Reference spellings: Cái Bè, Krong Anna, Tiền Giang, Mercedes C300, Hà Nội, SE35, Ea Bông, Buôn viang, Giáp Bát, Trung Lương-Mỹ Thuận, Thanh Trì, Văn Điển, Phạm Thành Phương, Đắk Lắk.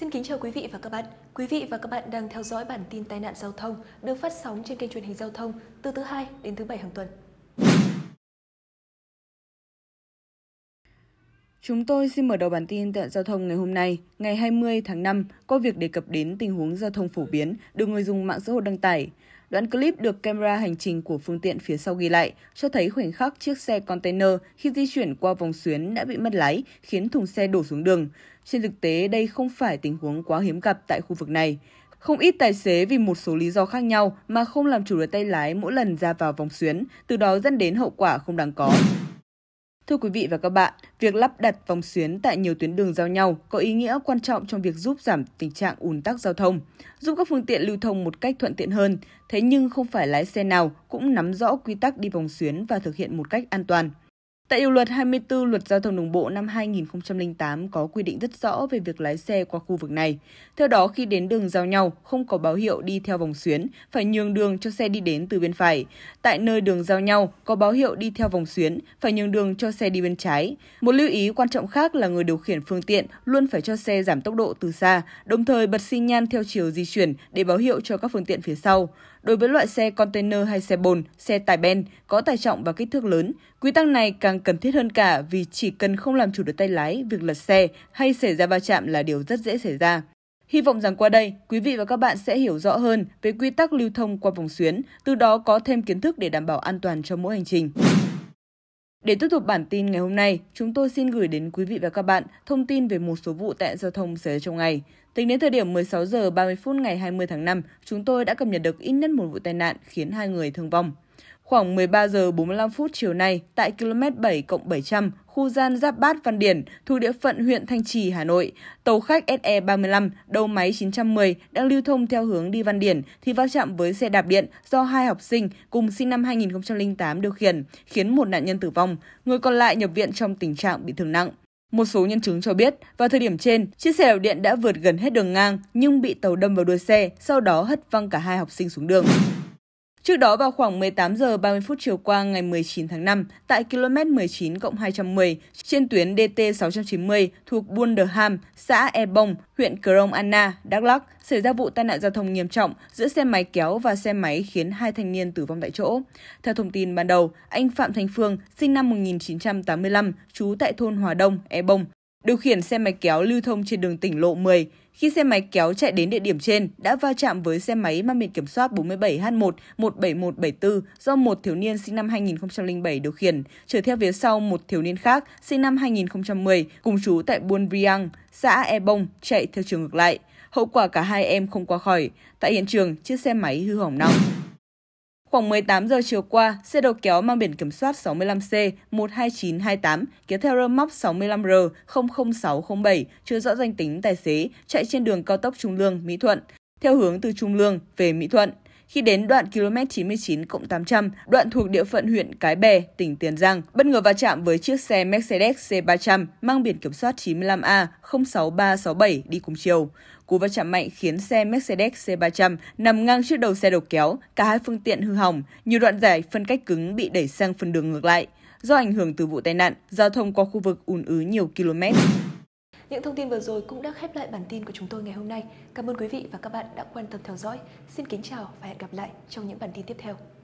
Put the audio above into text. Xin kính chào quý vị và các bạn. Quý vị và các bạn đang theo dõi bản tin tai nạn giao thông được phát sóng trên kênh truyền hình giao thông từ thứ Hai đến thứ Bảy hàng tuần. Chúng tôi xin mở đầu bản tin tai nạn giao thông ngày hôm nay, ngày 20 tháng 5, có việc đề cập đến tình huống giao thông phổ biến được người dùng mạng xã hội đăng tải. Đoạn clip được camera hành trình của phương tiện phía sau ghi lại cho thấy khoảnh khắc chiếc xe container khi di chuyển qua vòng xuyến đã bị mất lái, khiến thùng xe đổ xuống đường. Trên thực tế, đây không phải tình huống quá hiếm gặp tại khu vực này. Không ít tài xế vì một số lý do khác nhau mà không làm chủ được tay lái mỗi lần ra vào vòng xuyến, từ đó dẫn đến hậu quả không đáng có. Thưa quý vị và các bạn, việc lắp đặt vòng xuyến tại nhiều tuyến đường giao nhau có ý nghĩa quan trọng trong việc giúp giảm tình trạng ùn tắc giao thông, giúp các phương tiện lưu thông một cách thuận tiện hơn. Thế nhưng không phải lái xe nào cũng nắm rõ quy tắc đi vòng xuyến và thực hiện một cách an toàn. Tại Điều luật 24 Luật Giao thông Đường bộ năm 2008 có quy định rất rõ về việc lái xe qua khu vực này. Theo đó, khi đến đường giao nhau, không có báo hiệu đi theo vòng xuyến, phải nhường đường cho xe đi đến từ bên phải. Tại nơi đường giao nhau, có báo hiệu đi theo vòng xuyến, phải nhường đường cho xe đi bên trái. Một lưu ý quan trọng khác là người điều khiển phương tiện luôn phải cho xe giảm tốc độ từ xa, đồng thời bật xi nhan theo chiều di chuyển để báo hiệu cho các phương tiện phía sau. Đối với loại xe container hay xe bồn, xe tải ben có tải trọng và kích thước lớn, quy tắc này càng cần thiết hơn cả vì chỉ cần không làm chủ được tay lái, việc lật xe hay xảy ra va chạm là điều rất dễ xảy ra. Hy vọng rằng qua đây, quý vị và các bạn sẽ hiểu rõ hơn về quy tắc lưu thông qua vòng xuyến, từ đó có thêm kiến thức để đảm bảo an toàn cho mỗi hành trình. Để tiếp tục bản tin ngày hôm nay, chúng tôi xin gửi đến quý vị và các bạn thông tin về một số vụ tai nạn giao thông xảy ra trong ngày. Tính đến thời điểm 16 giờ 30 phút ngày 20 tháng 5, chúng tôi đã cập nhật được ít nhất một vụ tai nạn khiến 2 người thương vong. Khoảng 13 giờ 45 phút chiều nay, tại km 7+700, khu gian Giáp Bát Văn Điển, thuộc địa phận huyện Thanh Trì, Hà Nội, tàu khách SE35 đầu máy 910 đang lưu thông theo hướng đi Văn Điển thì va chạm với xe đạp điện do 2 học sinh cùng sinh năm 2008 điều khiển, khiến một nạn nhân tử vong, người còn lại nhập viện trong tình trạng bị thương nặng. Một số nhân chứng cho biết, vào thời điểm trên, chiếc xe đạp điện đã vượt gần hết đường ngang nhưng bị tàu đâm vào đuôi xe, sau đó hất văng cả 2 học sinh xuống đường. Trước đó, vào khoảng 18 giờ 30 phút chiều qua ngày 19 tháng 5, tại km 19+210 trên tuyến DT 690 thuộc Buôn viang, xã Ea Bông, huyện Krong Anna, Đắk Lắk, xảy ra vụ tai nạn giao thông nghiêm trọng giữa xe máy kéo và xe máy khiến 2 thanh niên tử vong tại chỗ. Theo thông tin ban đầu, anh Phạm Thành Phương, sinh năm 1985, trú tại thôn Hòa Đông, Ea Bông, điều khiển xe máy kéo lưu thông trên đường tỉnh lộ 10. Khi xe máy kéo chạy đến địa điểm trên, đã va chạm với xe máy mang biển kiểm soát 47H1-17174 do một thiếu niên sinh năm 2007 điều khiển, chở theo phía sau một thiếu niên khác sinh năm 2010, cùng trú tại Buôn viang, xã Ea Bông, chạy theo chiều ngược lại. Hậu quả cả 2 em không qua khỏi. Tại hiện trường, chiếc xe máy hư hỏng nặng. Khoảng 18 giờ chiều qua, xe đầu kéo mang biển kiểm soát 65C12928 kéo theo rơ móc 65R00607 chưa rõ danh tính tài xế chạy trên đường cao tốc Trung Lương-Mỹ Thuận theo hướng từ Trung Lương về Mỹ Thuận. Khi đến đoạn km 99+800, đoạn thuộc địa phận huyện Cái Bè, tỉnh Tiền Giang, bất ngờ va chạm với chiếc xe Mercedes C300 mang biển kiểm soát 95A06367 đi cùng chiều. Cú va chạm mạnh khiến xe Mercedes C300 nằm ngang trước đầu xe đầu kéo, cả 2 phương tiện hư hỏng, nhiều đoạn giải phân cách cứng bị đẩy sang phần đường ngược lại. Do ảnh hưởng từ vụ tai nạn, giao thông qua khu vực ùn ứ nhiều km. Những thông tin vừa rồi cũng đã khép lại bản tin của chúng tôi ngày hôm nay. Cảm ơn quý vị và các bạn đã quan tâm theo dõi. Xin kính chào và hẹn gặp lại trong những bản tin tiếp theo.